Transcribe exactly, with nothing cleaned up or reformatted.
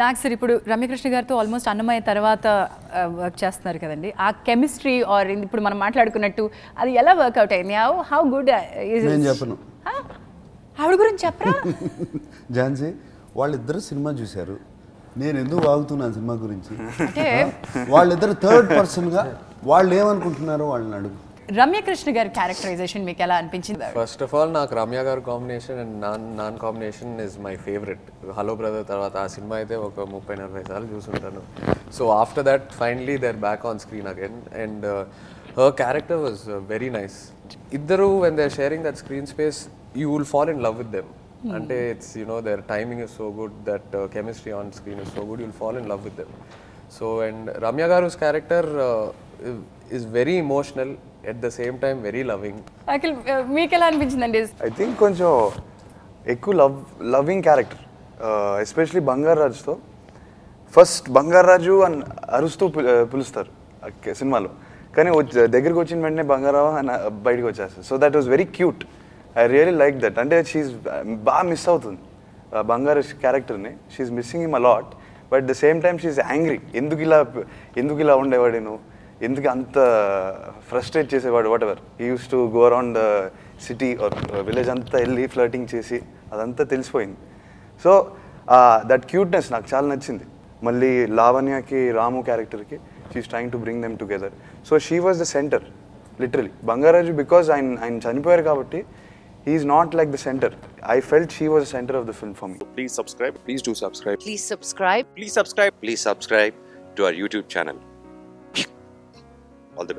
నాకు సార్ ఇప్పుడు రమ్యకృష్ణ గారితో ఆల్మోస్ట్ అన్నమయ్య తర్వాత వర్క్ చేస్తున్నారు కదండి. ఆ కెమిస్ట్రీ ఆర్ ఇప్పుడు మనం మాట్లాడుకున్నట్టు అది ఎలా వర్క్ అవుట్ అయింది? హౌ గుడ్ ఇస్ నేను చెప్పను. ఆవిడ గురించి చెప్పరా? జాన్సీ వాళ్ళిద్దరు సినిమా చూశారు. నేను ఎందుకు వాగుతున్నాను సినిమా గురించి అంటే వాళ్ళిద్దరు థర్డ్ పర్సన్గా వాళ్ళు ఏమనుకుంటున్నారో వాళ్ళని అడుగు. రమ్య కృష్ణ గారి క్యారెక్టరైజేషన్ మీకు ఎలా అనిపించింది? ఫస్ట్ ఆఫ్ ఆల్ నాకు రమ్య గారి combination and non non combination is my favourite. Hello brother తర్వాత ఆ సినిమా అయితే ఒక ముప్పై నలభై సార్లు చూసుంటాను. So after that finally they are back on screen again and her character was very nice. ఇద్దరు when they are sharing that screen space you will fall in love with them. అంటే it's you know their timing is so good, that chemistry on screen is so good, you will fall in love with them. So and Ramya గారు's character is very emotional at the same time very loving. Akil meekela anpinchindandi I think koncho ekku love loving character uh, especially Bangar Raj tho first Bangar Raju an arustu pilustaru cinema lo kani deggariki vachin ventane Bangar Raju an bayadiki vachesadu so that was very cute. I really liked that and she is ba miss avutundi uh, Bangar's character ni she is missing him a lot but at the same time she is angry enduku ila enduku ila undevadenu ఎందుకు అంత frustrate చేసేవాడు whatever he use to go around city or village అంతా వెళ్ళి flirting చేసి అదంతా తెలిసిపోయింది. So that cuteness నాకు చాలా నచ్చింది. మళ్ళీ లావణ్యకి రాము క్యారెక్టర్కి she is trying to bring them together. So she was the centre literally Bangarraju because ఆయన ఆయన చనిపోయారు కాబట్టి he is not like the center. I felt she was the center of the film for me. So please subscribe, please do subscribe, please subscribe, please subscribe, please subscribe to our YouTube channel.